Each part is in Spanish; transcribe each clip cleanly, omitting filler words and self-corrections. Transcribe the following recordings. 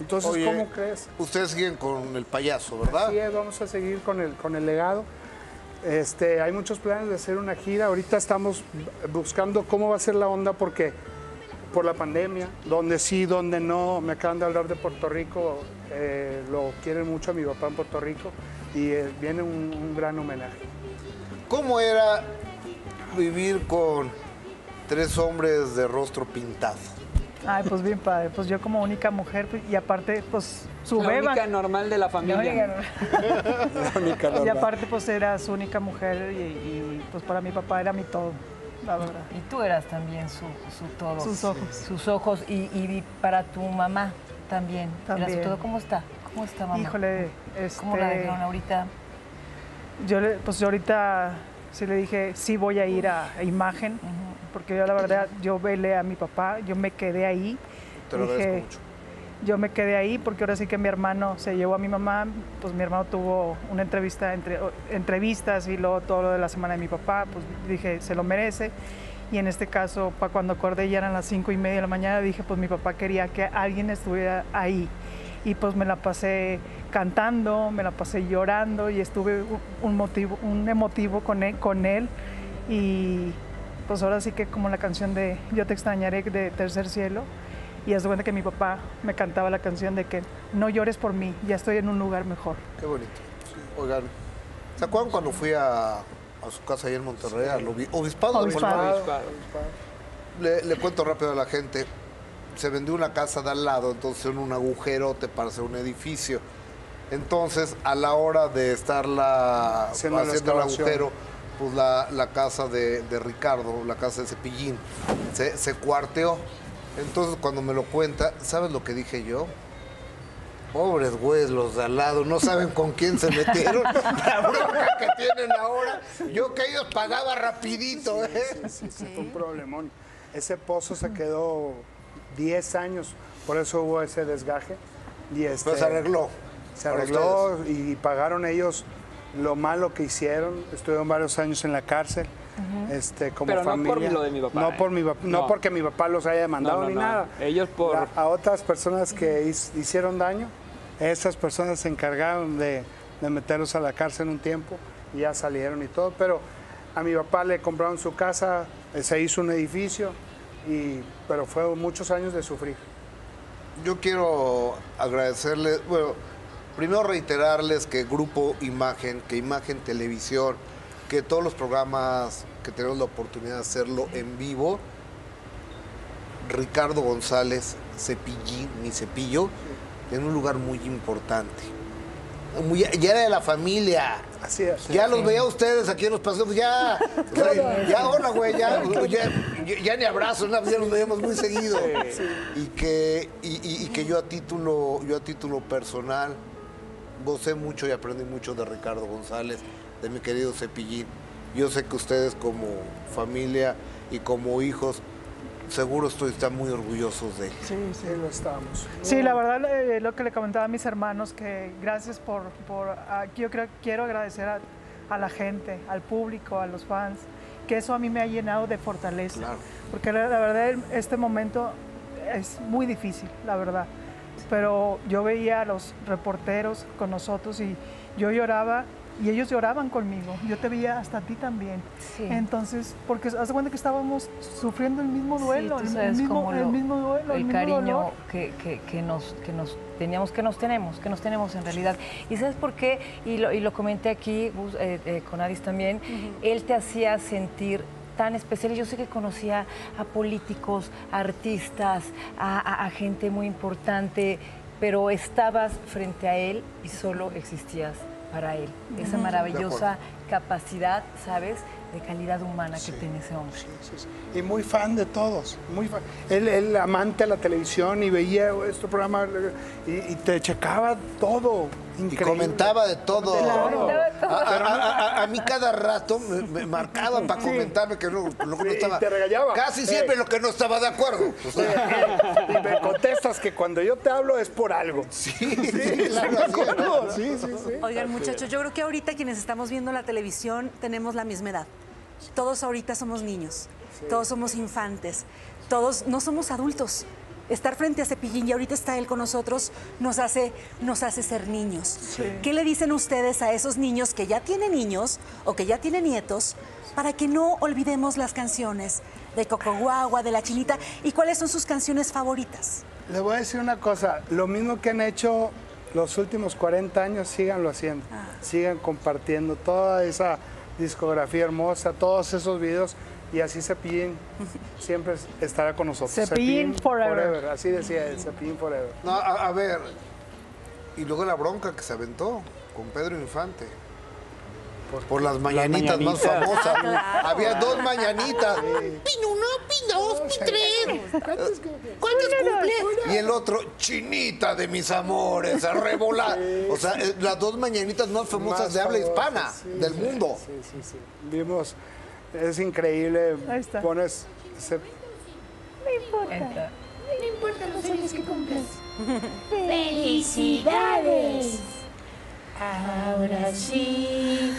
Entonces, oye, ¿cómo crees? Ustedes siguen con el payaso, ¿verdad? Sí, vamos a seguir con el legado. Hay muchos planes de hacer una gira. Ahorita estamos buscando cómo va a ser la onda, porque por la pandemia, donde sí, donde no. Me acaban de hablar de Puerto Rico, lo quieren mucho a mi papá en Puerto Rico, y viene un gran homenaje. ¿Cómo era vivir con tres hombres de rostro pintado? Ay, pues bien padre, pues yo como única mujer, y aparte, pues su beba. La única normal de la familia. La única normal. Y aparte, pues era su única mujer, y pues para mi papá era mi todo, la verdad. Y tú eras también su todo. Sus ojos. Sí. Sus ojos, y para tu mamá también. También. Era su todo. ¿Cómo está? ¿Cómo está, mamá? Híjole, ¿cómo la dejaron ahorita? Pues yo ahorita sí le dije, sí voy a ir a Imagen. Uh-huh. Porque yo, la verdad, yo velé a mi papá, yo me quedé ahí. Te lo agradezco mucho. Yo me quedé ahí porque ahora sí que mi hermano se llevó a mi mamá, pues mi hermano tuvo una entrevista, entrevistas, y luego todo lo de la semana de mi papá, pues dije, se lo merece. Y en este caso, para cuando acordé, ya eran las 5:30 de la mañana, dije, pues mi papá quería que alguien estuviera ahí. Y pues me la pasé cantando, me la pasé llorando, y estuve un emotivo con él, y pues ahora sí que como la canción de Yo te extrañaré de Tercer Cielo, y haz de cuenta que mi papá me cantaba la canción de que no llores por mí, ya estoy en un lugar mejor. Qué bonito. Sí. Oigan, ¿se acuerdan cuando fui a su casa ahí en Monterrey, sí, al Obispado? Le cuento rápido a la gente, se vendió una casa de al lado, entonces en un agujerote para hacer un edificio. Entonces a la hora de estarla haciendo el agujero, pues la casa de Ricardo, la casa de Cepillín, se cuarteó. Entonces, cuando me lo cuenta, ¿sabes lo que dije yo? Pobres güeyes los de al lado, no saben con quién se metieron, la bronca que tienen ahora. Sí. Yo que ellos pagaba rapidito, sí, ¿eh? Sí, fue un problemón. Ese pozo se quedó 10 años, por eso hubo ese desgaje. Y pero se arregló. Se arregló y pagaron ellos lo malo que hicieron. Estuvieron varios años en la cárcel, como pero familia. Pero no por lo de mi papá. No, por mi papá, no porque mi papá los haya demandado ni nada. Ellos por... A otras personas que hicieron daño, esas personas se encargaron de meterlos a la cárcel un tiempo, y ya salieron y todo. Pero a mi papá le compraron su casa, se hizo un edificio, pero fue muchos años de sufrir. Yo quiero agradecerle... Primero reiterarles que Grupo Imagen, que Imagen Televisión, que todos los programas que tenemos la oportunidad de hacerlo en vivo, Ricardo González, Cepillín, mi Cepillo, en un lugar muy importante. Ya era de la familia. Así es. Ya los veía ustedes aquí en los paseos, ya. Ya, hola, güey, ya ni abrazos, ya los veíamos muy seguido. Sí. Y que yo a título personal gocé mucho y aprendí mucho de Ricardo González, de mi querido Cepillín. Yo sé que ustedes como familia y como hijos, seguro están muy orgullosos de él. Sí, lo estamos. Sí, la verdad, lo que le comentaba a mis hermanos, que gracias por yo creo, quiero agradecer a la gente, al público, a los fans, que eso a mí me ha llenado de fortaleza. Claro. Porque la verdad, este momento es muy difícil, la verdad. Pero yo veía a los reporteros con nosotros y yo lloraba y ellos lloraban conmigo. Yo te veía hasta a ti también. Sí. Entonces, porque haz de cuenta que estábamos sufriendo el mismo duelo, sí, el mismo duelo. El cariño que nos tenemos en realidad. ¿Y sabes por qué? Y lo comenté aquí con Addis también. Él te hacía sentir tan especial. Yo sé que conocía a políticos, a artistas, a gente muy importante, pero estabas frente a él y solo existías para él. Esa maravillosa capacidad, ¿sabes?, de calidad humana que tiene ese hombre. Sí. Y muy fan de todos. Muy fan. Él amante de la televisión, y veía este programa y te checaba todo. Increíble. Y comentaba de todo. A mí cada rato me marcaban para comentarme que lo que no estaba. Te regañaba. Casi siempre lo que no estaba de acuerdo. O sea, y me contestas que cuando yo te hablo es por algo. Sí. Oigan, muchachos, yo creo que ahorita quienes estamos viendo la televisión tenemos la misma edad. Todos ahorita somos niños, todos somos infantes, todos no somos adultos. estar frente a Cepillín, y ahorita está él con nosotros, nos hace ser niños. Sí. ¿Qué le dicen ustedes a esos niños que ya tienen niños o que ya tienen nietos para que no olvidemos las canciones de Coco Guagua, de La Chinita? ¿Y cuáles son sus canciones favoritas? Les voy a decir una cosa, lo mismo que han hecho los últimos 40 años, síganlo haciendo, sigan compartiendo toda esa discografía hermosa, todos esos videos, y así Cepillín siempre estará con nosotros. Cepillín forever. Así decía él, Cepillín forever. No, a ver, y luego la bronca que se aventó con Pedro Infante. Por las mañanitas más famosas. Claro. Había dos mañanitas. Sí. Pin uno, pin dos, pin tres. ¿Cuántos cumple? Y el otro, Chinita de mis amores, a rebolar. Sí. O sea, las dos mañanitas más famosas más de habla hispana, sí, del mundo. Sí, sí, sí. Vimos, es increíble. Ahí está. Pones... No importa. No importa los años que cumples. ¡Felicidades! Ahora sí,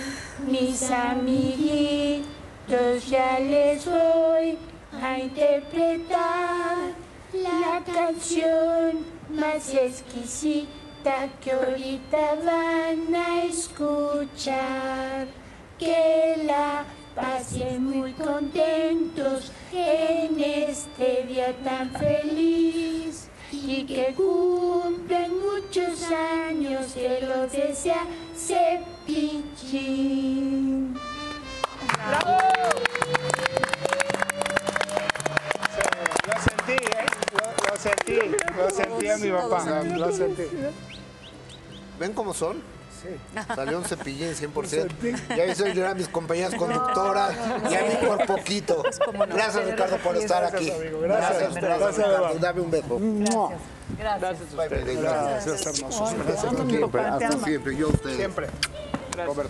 mis amiguitos, ya les voy a interpretar la canción más exquisita que ahorita van a escuchar. Que la pasen muy contentos en este día tan feliz. Y que cumplan muchos años, que lo desea Cepillín. ¡Bravo! Lo sentí, ¿eh? Lo sentí a mi papá. Lo sentí. ¿Ven cómo son? Sí. Salió un Cepillín 100%. Ya hizo llorar a mis compañeras conductoras y a mí por poquito. Gracias, Ricardo, por estar aquí. Gracias. Dame un beso. Gracias. Gracias. Gracias. Gracias. Gracias. Gracias. Gracias. Gracias. Gracias. Gracias. Gracias. Gracias. Gracias. Gracias. Gracias. Gracias. Gracias. Gracias. Gracias. Gracias. Gracias. Gracias.